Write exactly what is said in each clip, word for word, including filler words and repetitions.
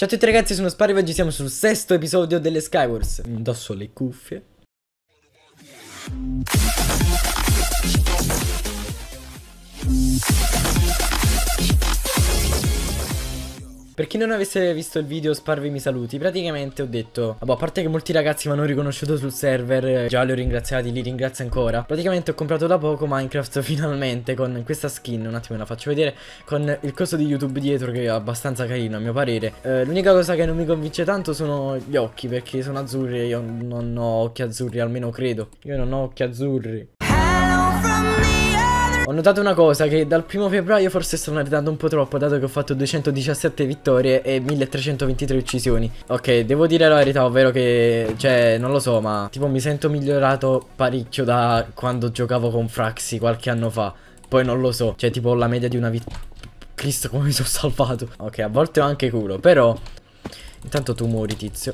Ciao a tutti ragazzi, sono Spari e oggi siamo sul sesto episodio delle Skywars. Indosso le cuffie. Per chi non avesse visto il video Sparvi mi saluti, praticamente ho detto, vabbè, a parte che molti ragazzi mi hanno riconosciuto sul server, già li ho ringraziati, li ringrazio ancora. Praticamente ho comprato da poco Minecraft finalmente con questa skin, un attimo la faccio vedere, con il coso di YouTube dietro che è abbastanza carino a mio parere. eh, L'unica cosa che non mi convince tanto sono gli occhi, perché sono azzurri e io non ho occhi azzurri, almeno credo. Io non ho occhi azzurri. Ho notato una cosa, che dal primo febbraio forse sto andando un po' troppo, dato che ho fatto duecentodiciassette vittorie e milletrecentoventitré uccisioni. Ok, devo dire la verità, ovvero che, cioè, non lo so, ma tipo mi sento migliorato parecchio da quando giocavo con Fraxi qualche anno fa. Poi non lo so, cioè tipo la media di una vittoria. Cristo, come mi sono salvato. Ok, a volte ho anche culo, però intanto tu muori, tizio.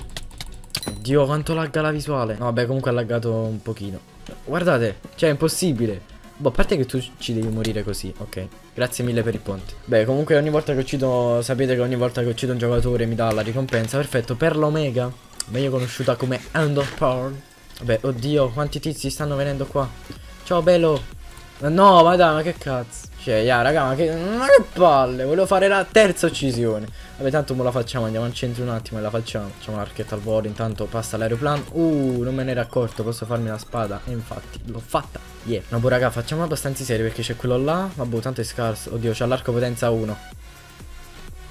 Dio, quanto lagga la visuale. No, vabbè, comunque ha laggato un pochino. Guardate, cioè è impossibile. Boh, a parte che tu ci devi morire così, ok. Grazie mille per il ponte. Beh, comunque ogni volta che uccido, sapete che ogni volta che uccido un giocatore mi dà la ricompensa. Perfetto, per l'Omega, meglio conosciuta come Hand Power. Vabbè, oddio, quanti tizi stanno venendo qua. Ciao, bello. No, ma dai, ma che cazzo. Cioè, yeah, raga, ma che, ma che palle. Volevo fare la terza uccisione. Vabbè, tanto me la facciamo, andiamo al centro un attimo e la facciamo. Facciamo l'archetta al volo, intanto passa l'aeroplano. Uh, non me ne ero accorto, posso farmi la spada. E infatti, l'ho fatta. Yeah. No, boh, raga, facciamo abbastanza serio perché c'è quello là. Ma boh, tanto è scarso. Oddio, c'ha l'arco potenza uno.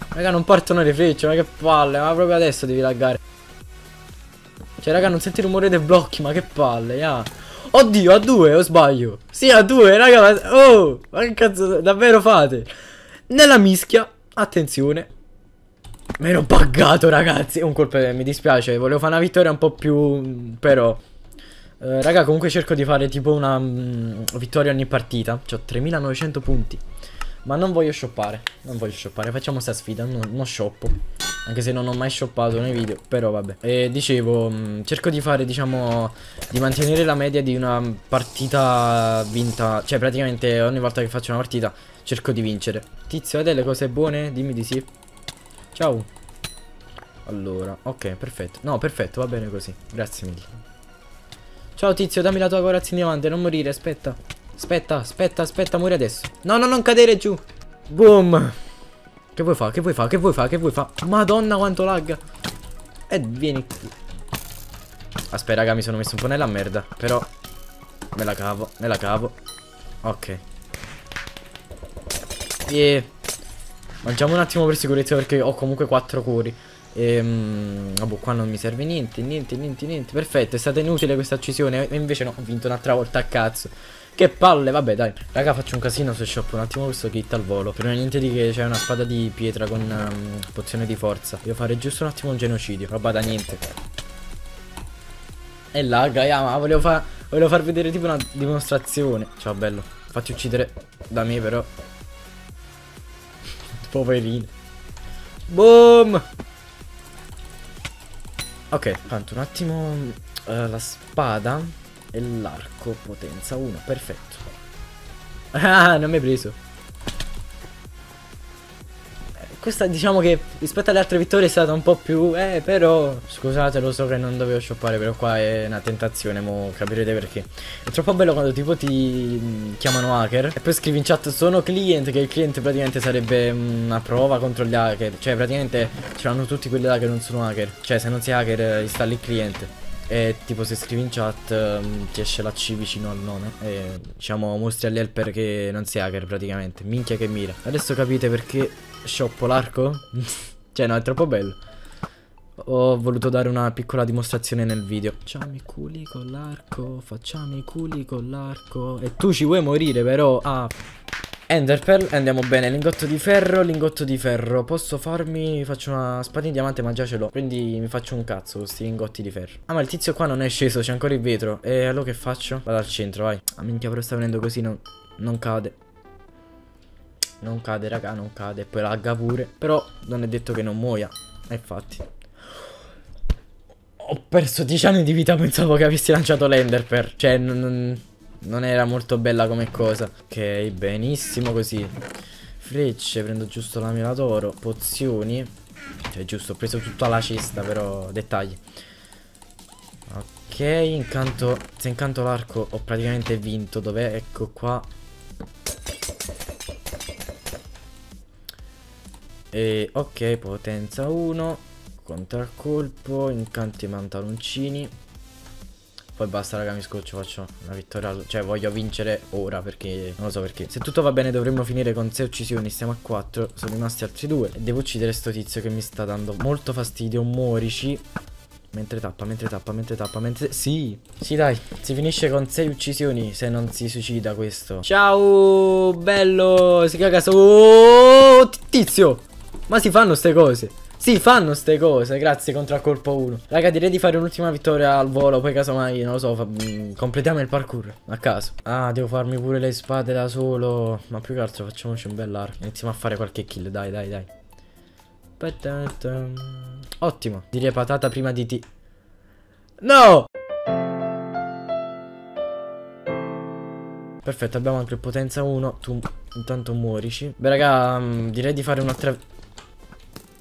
Raga, non partono le frecce, ma che palle. Ma proprio adesso devi laggare. Cioè, raga, non senti il rumore dei blocchi, ma che palle, yeah. Oddio, a due, o sbaglio? Sì, a due, raga, ma... Oh, ma che cazzo davvero fate? Nella mischia, attenzione. Mi ero buggato, ragazzi. Un colpo, mi dispiace, volevo fare una vittoria un po' più... Però... Eh, raga, comunque cerco di fare tipo una mh, vittoria ogni partita. C'ho tremilanovecento punti. Ma non voglio shoppare, non voglio shoppare. Facciamo sta sfida, non, non shoppo. Anche se non ho mai shoppato nei video, però vabbè. E dicevo, mh, cerco di fare, diciamo, di mantenere la media di una partita vinta. Cioè praticamente ogni volta che faccio una partita cerco di vincere. Tizio, hai delle cose buone? Dimmi di sì. Ciao. Allora, ok, perfetto. No, perfetto, va bene così, grazie mille. Ciao tizio, dammi la tua corazza in diamante, non morire, aspetta. Aspetta, aspetta, aspetta, muori adesso. No, no, non cadere giù. Boom. Che vuoi fa? Che vuoi fa? Che vuoi fa? Che vuoi fa? Madonna quanto lagga. E vieni qui. Aspetta raga, mi sono messo un po' nella merda. Però me la cavo, me la cavo. Ok. Yeah. Mangiamo un attimo per sicurezza perché ho comunque quattro cuori. Ehm, oh boh, qua non mi serve niente, niente, niente, niente. Perfetto, è stata inutile questa uccisione. E invece no, ho vinto un'altra volta a cazzo. Che palle, vabbè dai. Raga, faccio un casino se shoppo un attimo questo kit al volo. Per non niente di che, c'è una spada di pietra con um, pozione di forza. Devo fare giusto un attimo un genocidio. Roba da niente. E lagga, yeah, ma volevo, fa volevo far vedere tipo una dimostrazione. Ciao bello. Fatti uccidere da me però. Poverino. Boom. Ok, tanto un attimo uh, la spada e l'arco potenza uno, perfetto. Ah, non mi hai preso. eh, Questa diciamo che rispetto alle altre vittorie è stata un po' più... Eh però... Scusate, lo so che non dovevo shoppare, però qua è una tentazione, mo capirete perché. È troppo bello quando tipo ti chiamano hacker e poi scrivi in chat sono client, che il cliente praticamente sarebbe una prova contro gli hacker. Cioè praticamente ce l'hanno tutti quelli là che non sono hacker. Cioè se non sei hacker installi il cliente. E tipo se scrivi in chat um, ti esce la C vicino al nome e diciamo mostri all'helper che non sei hacker praticamente. Minchia che mira. Adesso capite perché shoppo l'arco? Cioè no, è troppo bello. Ho voluto dare una piccola dimostrazione nel video. Facciamo i culi con l'arco, facciamo i culi con l'arco. E tu ci vuoi morire però. Ah, Enderpearl, andiamo bene. Lingotto di ferro, lingotto di ferro. Posso farmi... Faccio una spada in diamante ma già ce l'ho. Quindi mi faccio un cazzo questi lingotti di ferro. Ah ma il tizio qua non è sceso, c'è ancora il vetro. E allora che faccio? Vado al centro, vai. Ah minchia, però sta venendo così, non, non cade. Non cade raga, non cade. E poi lagga pure. Però non è detto che non muoia. E infatti ho perso dieci anni di vita, pensavo che avessi lanciato l'Enderpearl. Cioè non... non... non era molto bella come cosa. Ok, benissimo così. Frecce, prendo giusto la mela d'oro. Pozioni. Cioè giusto, ho preso tutta la cesta, però dettagli. Ok, incanto, se incanto l'arco ho praticamente vinto. Dov'è? Ecco qua. E ok, potenza uno, contraccolpo, incanto i pantaloncini. Poi basta raga, mi scoccio, faccio una vittoria. Cioè voglio vincere ora, perché non lo so perché. Se tutto va bene dovremmo finire con sei uccisioni. Stiamo a quattro, sono rimasti altri due. E devo uccidere sto tizio che mi sta dando molto fastidio. Morici. Mentre tappa, mentre tappa, mentre tappa, mentre... Sì, sì dai, si finisce con sei uccisioni se non si suicida questo. Ciao, bello, si caga su... Oh, tizio! Ma si fanno ste cose. Si fanno ste cose. Grazie, contraccolpo uno. Raga, direi di fare un'ultima vittoria al volo. Poi casomai, non lo so, fa... completiamo il parkour a caso. Ah, devo farmi pure le spade da solo. Ma più che altro facciamoci un bell'arco. Iniziamo a fare qualche kill, dai, dai, dai. Ottimo. Direi patata prima di ti. No! Perfetto, abbiamo anche potenza uno. Tu intanto muorici. Beh raga, direi di fare un'altra...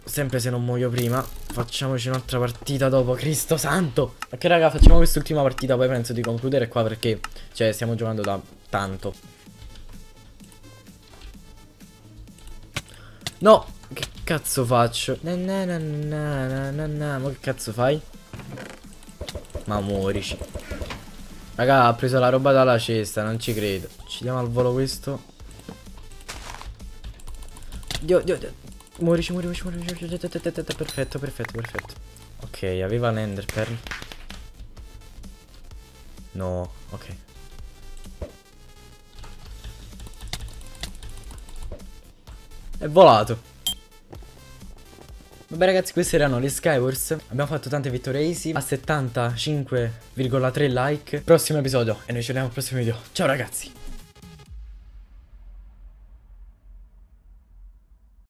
Sempre se non muoio prima. Facciamoci un'altra partita dopo, Cristo santo. Ok raga, facciamo quest'ultima partita, poi penso di concludere qua perché, cioè, stiamo giocando da tanto. No, che cazzo faccio? Na na na na na na. Ma che cazzo fai? Ma muorici. Raga, ha preso la roba dalla cesta, non ci credo. Uccidiamo al volo questo. Dio, dio, dio. Morici, morici, morici, morici. Perfetto, perfetto, perfetto. Ok, aveva l'ender pearl. No, ok. È volato. Vabbè ragazzi, queste erano le Skywars. Abbiamo fatto tante vittorie easy. A settantacinque virgola tre like. Prossimo episodio e noi ci vediamo al prossimo video. Ciao ragazzi.